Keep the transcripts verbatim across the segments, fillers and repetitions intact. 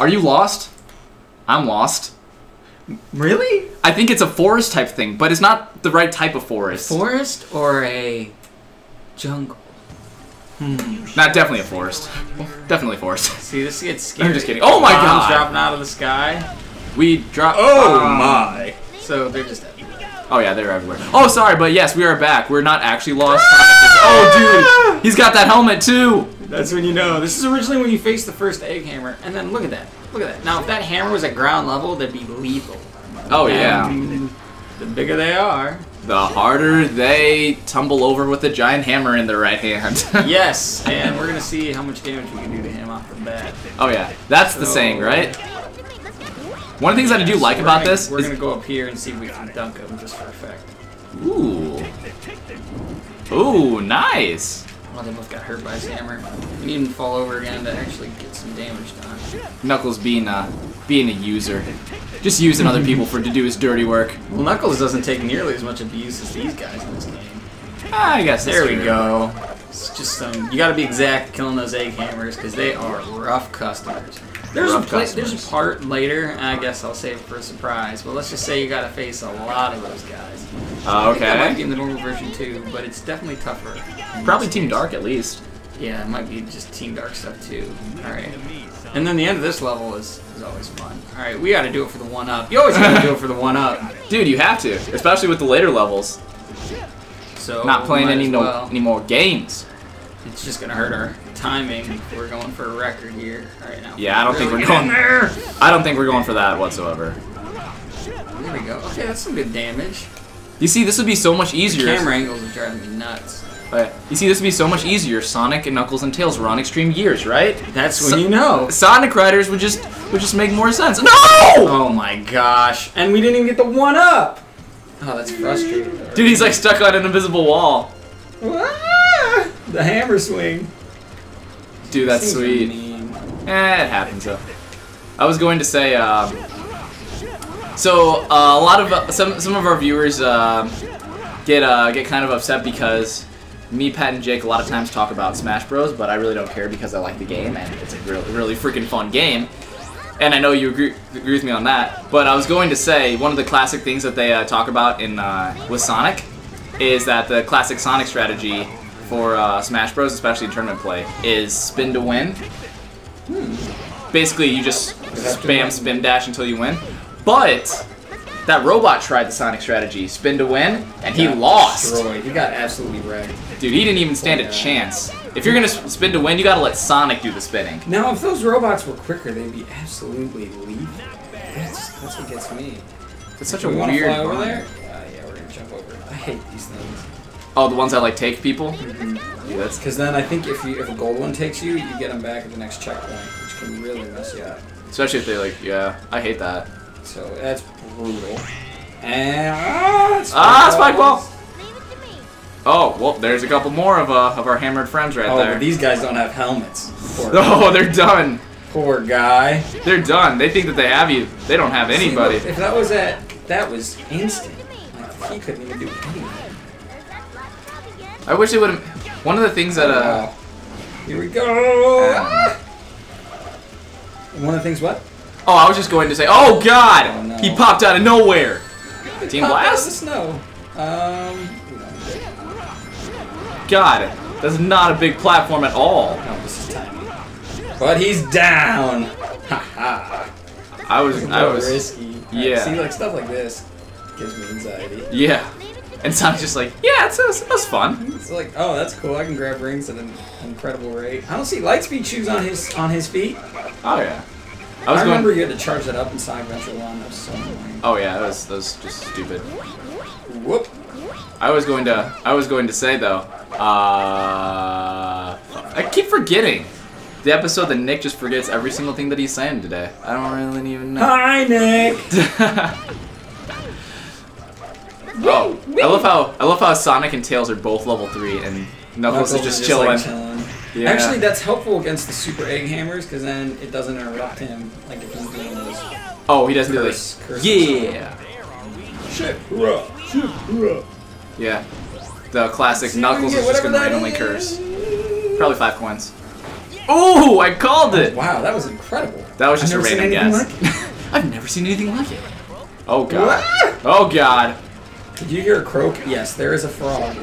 Are you lost? I'm lost. Really? I think it's a forest type thing, but it's not the right type of forest. A forest or a jungle? Hmm. Not definitely a forest. Definitely a forest. See, this gets scary. I'm just kidding. Oh my god! Dropping out of the sky. We drop. Oh um, my! So they're just. Oh yeah, they're everywhere. Oh, sorry, but yes, we are back. We're not actually lost. Oh, dude, he's got that helmet too. That's when you know. This is originally when you faced the first Egg Hammer, and then look at that. Look at that. Now, if that hammer was at ground level, that'd be lethal. Oh yeah. And the bigger they are, the harder they tumble over with a giant hammer in their right hand. Yes, and we're gonna see how much damage we can do to him off the bat. Oh yeah, that's so, the saying, right? One of the things yeah, I do so like about gonna, this we're is... We're going to go up here and see if we can dunk him just for effect. Ooh. Ooh, nice. Well, they both got hurt by his hammer. We need him to fall over again to actually get some damage done. Knuckles being a, being a user. Just using other people for to do his dirty work. Well, Knuckles doesn't take nearly as much abuse as these guys in this game. Ah, I guess There we true. go. It's just some... You got to be exact killing those egg hammers because they are rough customers. There's a, play, there's a part later, and I guess I'll save it for a surprise, but let's just say you gotta face a lot of those guys. Oh, uh, okay. That might be in the normal version too, but it's definitely tougher. Probably Team Dark at least. Yeah, it might be just Team Dark stuff too. Alright. And then the end of this level is, is always fun. Alright, we gotta do it for the one-up. You always gotta do it for the one-up. Dude, you have to, especially with the later levels. So Not playing any, well. no, any more games. It's just gonna hurt our timing. We're going for a record here right now. Yeah, I don't really think we're going there. I don't think we're going for that whatsoever. There we go. Okay, that's some good damage. You see, this would be so much easier. The camera angles are driving me nuts. But you see, this would be so much easier. Sonic and Knuckles and Tails were on Extreme Gears, right? That's when so you know. Sonic Riders would just would just make more sense. No! Oh my gosh! And we didn't even get the one up. Oh, that's frustrating. Dude, he's like stuck on an invisible wall. What? The hammer swing. Dude, that's sweet. Eh, it happens though. I was going to say, uh, so uh, a lot of uh, some some of our viewers uh, get uh, get kind of upset because me, Pat, and Jake a lot of times talk about Smash Bros, but I really don't care because I like the game and it's a really really freaking fun game. And I know you agree, agree with me on that. But I was going to say one of the classic things that they uh, talk about in uh, with Sonic is that the classic Sonic strategy for uh, Smash Bros, especially in tournament play, is spin to win. Hmm. Basically, you just spam spin dash until you win. But that robot tried the Sonic strategy, spin to win, and he, he lost. Destroyed. He got absolutely wrecked. Dude, he didn't even stand oh, yeah. a chance. If you're gonna spin to win, you gotta let Sonic do the spinning. Now, if those robots were quicker, they'd be absolutely lethal. That's, that's what gets me. It's such a weird. You wanna fly over there? Uh, yeah, we're gonna jump over. I hate these things. Oh, the ones that like take people. Mm-hmm. Yeah, that's because then I think if you if a gold one takes you, you get them back at the next checkpoint, which can really mess you up. Especially if they like, yeah, I hate that. So that's brutal. And ah, spike ah, spike ball. Oh, well, there's a couple more of uh of our hammered friends right oh, there. Oh, these guys don't have helmets. Poor oh, guy. They're done. Poor guy. They're done. They think that they have you. They don't have anybody. See, look, if that was at that was instant. Like, he couldn't even do anything. I wish they would have. One of the things that uh. Wow. Here we go. Um, one of the things what? Oh, I was just going to say. Oh God! Oh, no. He popped out of nowhere. He Team Blast. Out of the snow. Um. God, that's not a big platform at all. No, this is tiny. But he's down. Ha ha. I was. I was. Risky. Yeah. Right, see, like stuff like this gives me anxiety. Yeah. And Sonic's just like, yeah, it's, it's, it's fun. It's like, oh, that's cool. I can grab rings at an incredible rate. I don't see Lightspeed shoes on his on his feet. Oh yeah. I, was I remember going... you had to charge that up in Sonic Adventure One. That was so annoying. Oh yeah, that was that was just stupid. Whoop. I was going to I was going to say though. Uh, I keep forgetting. The episode that Nick just forgets every single thing that he's saying today. I don't really even know. Hi, Nick. Oh, I love how I love how Sonic and Tails are both level three, and Knuckles, Knuckles is just, just chilling. Like chilling. Yeah. Actually, that's helpful against the Super Egg Hammers, because then it doesn't interrupt him. Like if he's doing those. Oh, he doesn't do this. Yeah. Shit. Yeah. The classic so Knuckles is just gonna randomly is. curse. Probably five coins. Oh, I called it. Wow, that was incredible. That was just I've a random guess. Like I've never seen anything like it. Oh god. What? Oh god. Did you hear a croak? Yes, there is a frog.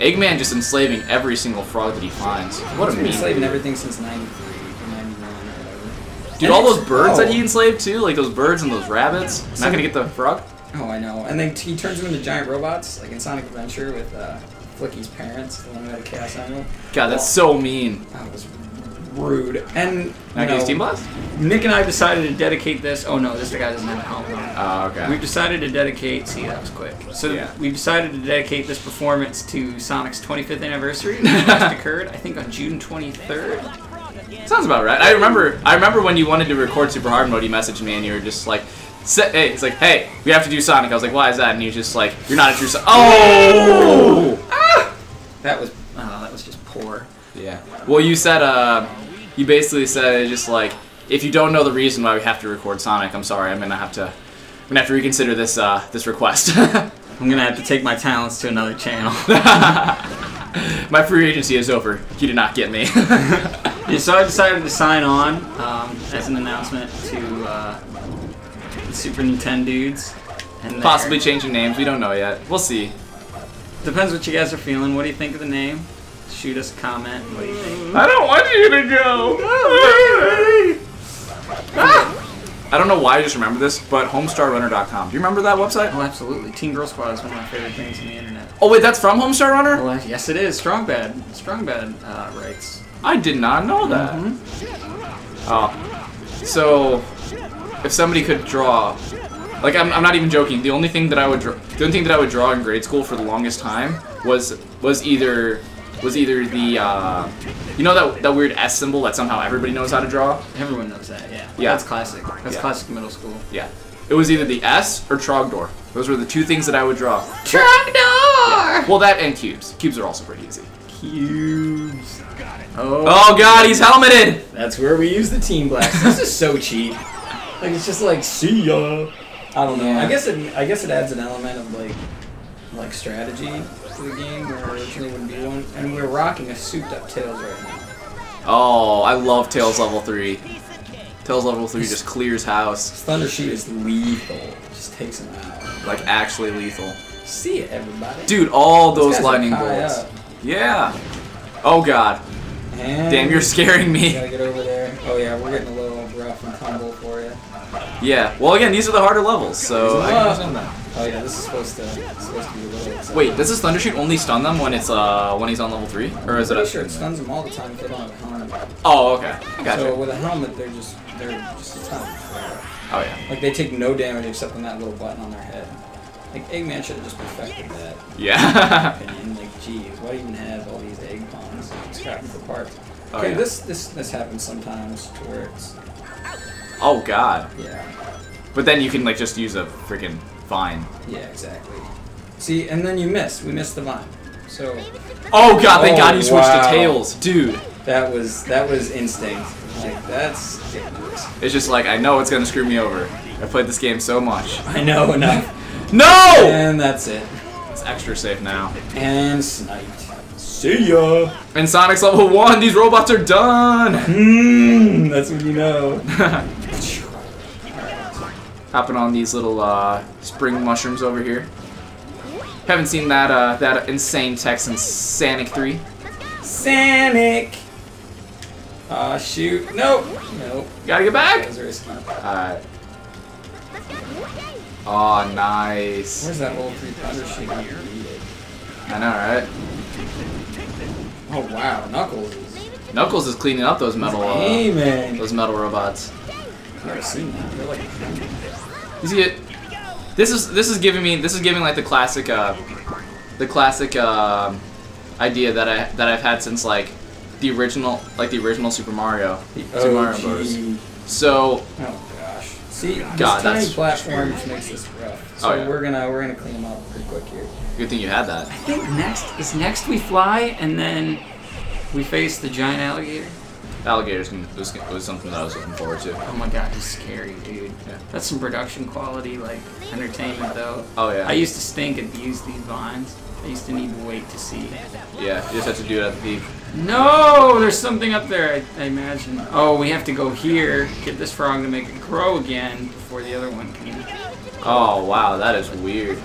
Eggman just enslaving every single frog that he finds. What He's a mean. Enslaving dude. everything since ninety-three or ninety-nine or whatever. Dude, and all those birds oh. that he enslaved too, like those birds and those rabbits. So, not gonna get the frog. Oh, I know. And then he turns them into giant robots, like in Sonic Adventure with uh, Flicky's parents, the one with the Chaos Animal. God, that's well, so mean. That was rude. And now no, Team Blast? Nick and I decided to dedicate this. Oh no, this guy doesn't have a helmet on. Oh, okay. We've decided to dedicate. See, that was quick. So yeah. we've decided to dedicate this performance to Sonic's twenty-fifth anniversary, which last occurred, I think, on June twenty-third. Sounds about right. I remember. I remember when you wanted to record Super Hard Mode, you messaged me and you were just like, "Hey, it's like, hey, we have to do Sonic." I was like, "Why is that?" And he was just like, "You're not a true Sonic." Oh! Ah! That was. Oh, that was just poor. Yeah. Well, you said. Uh, You basically said just like, if you don't know the reason why we have to record Sonic, I'm sorry, I'm gonna have to, I'm gonna have to reconsider this uh, this request. I'm gonna have to take my talents to another channel. My free agency is over. You did not get me. Yeah, so I decided to sign on um, as an announcement to uh, the Super Nintendo dudes, and possibly changing names. We don't know yet. We'll see. Depends what you guys are feeling. What do you think of the name? Shoot us a comment. What do you think? I don't want you to go! Ah! I don't know why I just remember this, but Homestar Runner dot com. Do you remember that website? Oh, absolutely. Teen Girl Squad is one of my favorite things on the internet. Oh, wait, that's from Homestar Runner? Well, uh, yes, it is. Strong Bad. Strong Bad uh, writes. I did not know that. Mm-hmm. Oh. So, if somebody could draw. Like, I'm, I'm not even joking. The only thing that I would draw, the only thing that I would draw in grade school for the longest time was was either. was either the, uh, you know that that weird S symbol that somehow everybody knows how to draw? Everyone knows that, yeah. Yeah. That's classic. That's yeah. classic middle school. Yeah. It was either the S or Trogdor. Those were the two things that I would draw. Trogdor! Yeah. Well, that and cubes. Cubes are also pretty easy. Cubes. Got it. Oh. Oh, God, he's helmeted! That's where we use the Team Blast. This is so cheap. Like, it's just like, see ya. I don't know. Yeah. I guess it, I guess it adds an element of, like, like strategy to the game where originally wouldn't be one, and we're rocking a souped-up Tails right now. Oh, I love Tails level three. Tails level three just clears house. Thunder Sheet is lethal. Just takes him out. Like actually lethal. See it, everybody. Dude, all those lightning bolts. Up. Yeah. Oh god. And damn, you're scaring me. Gotta get over there. Oh yeah, we're getting a little rough and tumble for you. Yeah. Well, again, these are the harder levels, so. I can assume that. Oh yeah, this is supposed to, supposed to be a little exciting. Wait, does this Thunder Shoot only stun them when it's uh when he's on level three, or is I'm it? Sure, it stuns them all the time if they don't have a helmet. Oh okay, I gotcha. So with a helmet, they're just they're just a ton. Oh yeah. Like they take no damage except on that little button on their head. Like Eggman should have just perfected that. Yeah. In my opinion, like geez, why do you even have all these egg bombs scrapping for parts? Oh, okay, yeah. this this this happens sometimes to where it's. Oh god. Yeah. But then you can like just use a freaking. Vine. Yeah, exactly. See, and then you miss. We missed the vine. So. Oh god! Thank oh, God you switched wow. to Tails, dude. That was that was instinct. Like that's. Dangerous. It's just like I know it's gonna screw me over. I played this game so much. I know enough. No. And that's it. It's extra safe now. And sniped. See ya. And Sonic's level one. These robots are done. Hmm. That's what you know. Hopping on these little uh, spring mushrooms over here. Haven't seen that uh, that insane text in Sonic three. Sonic. Ah uh, shoot! Nope. Nope. Gotta get back. Alright. Oh nice. Where's that old three pounder sheet? I know, right? Oh wow, Knuckles. Is... Knuckles is cleaning up those metal uh, hey, those metal robots. I've never seen that. They're like. You see it? This is this is giving me this is giving like the classic uh, the classic uh, idea that I that I've had since like the original like the original Super Mario, Super oh, Mario Bros. So oh gosh, see God, this tiny platform makes this rough. So oh, yeah. we're gonna we're gonna clean them up pretty quick here. Good thing you had that. I think next is next we fly and then we face the giant alligator. Alligators was, was something that I was looking forward to. Oh my god, he's scary, dude. Yeah. That's some production quality, like, entertainment, though. Oh, yeah. I used to stink and abuse these vines. I used to need to wait to see. Yeah, you just have to do it at the peak. No! There's something up there, I, I imagine. Oh, we have to go here, get this frog to make it grow again before the other one can. Oh, wow, that is weird.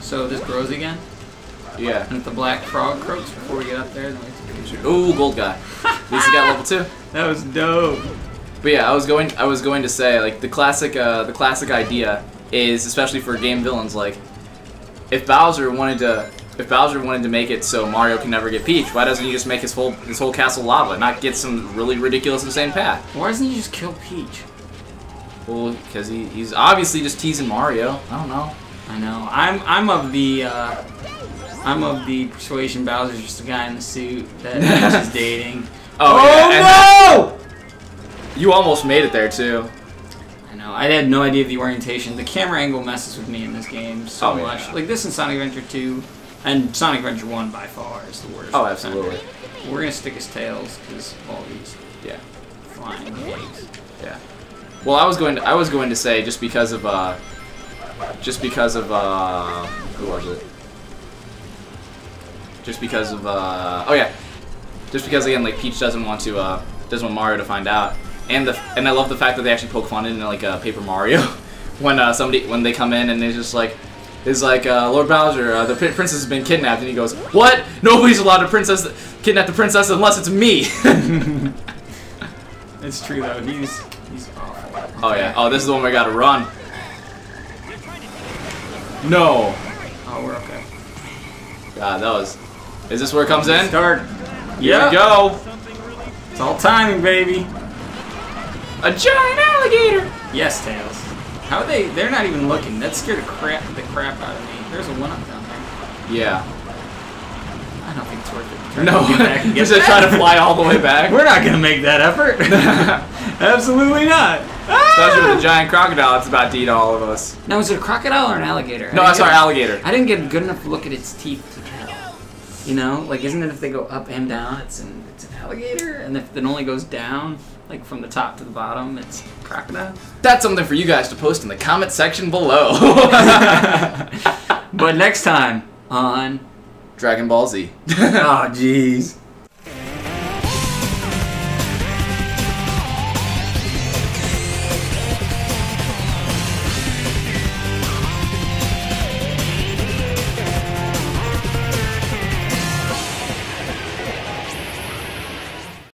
So this grows again? Yeah. And if the black frog croaks before we get up there, then we have to get it. Ooh, gold guy. At least he got level two. That was dope. But yeah, I was going I was going to say, like, the classic uh, the classic idea is, especially for game villains, like, if Bowser wanted to if Bowser wanted to make it so Mario can never get Peach, why doesn't he just make his whole his whole castle lava and not get some really ridiculous insane path? Why doesn't he just kill Peach? Well, because he, he's obviously just teasing Mario. I don't know. I know. I'm I'm of the uh, I'm of the persuasion Bowser's just a guy in the suit that Peach is dating. Oh, oh yeah, no! You almost made it there, too. I know. I had no idea of the orientation. The camera angle messes with me in this game so oh, yeah. much. Like, this and Sonic Adventure Two, and Sonic Adventure One by far is the worst. Oh, absolutely. We're going to stick his tails, because of all these yeah. flying legs. Yeah. Well, I was going to, I was going to say, just because of, uh... Just because of, uh... Who was it? Just because of, uh... Oh, yeah. Just because, again, like, Peach doesn't want to, uh... doesn't want Mario to find out. And the and I love the fact that they actually poke fun in like uh, Paper Mario when uh, somebody when they come in and they're just like is like uh, Lord Bowser uh, the princess has been kidnapped and he goes, what? Nobody's allowed to princess kidnap the princess unless it's me. It's true though. He's he's awful. Oh yeah. Oh, this is the one we gotta run. No. Oh, we're okay. God, that was. Is this where it comes in? Start. Here yep. we go. It's all timing, baby. A giant alligator! Yes, Tails. How they? They're not even looking. That scared the crap, the crap out of me. There's a one-up down there. Yeah. I don't think it's worth it. Try no. You're just trying to fly all the way back? We're not going to make that effort. Absolutely not. Especially with a giant crocodile that's about to eat all of us. Now, is it a crocodile or an alligator? No, I saw an alligator. I didn't get a good enough look at its teeth to tell. You know? Like, isn't it if they go up and down, it's an, it's an alligator? And if it only goes down... Like, from the top to the bottom, it's crocodile. That's something for you guys to post in the comment section below. But next time on... Dragon Ball Z. Oh, jeez.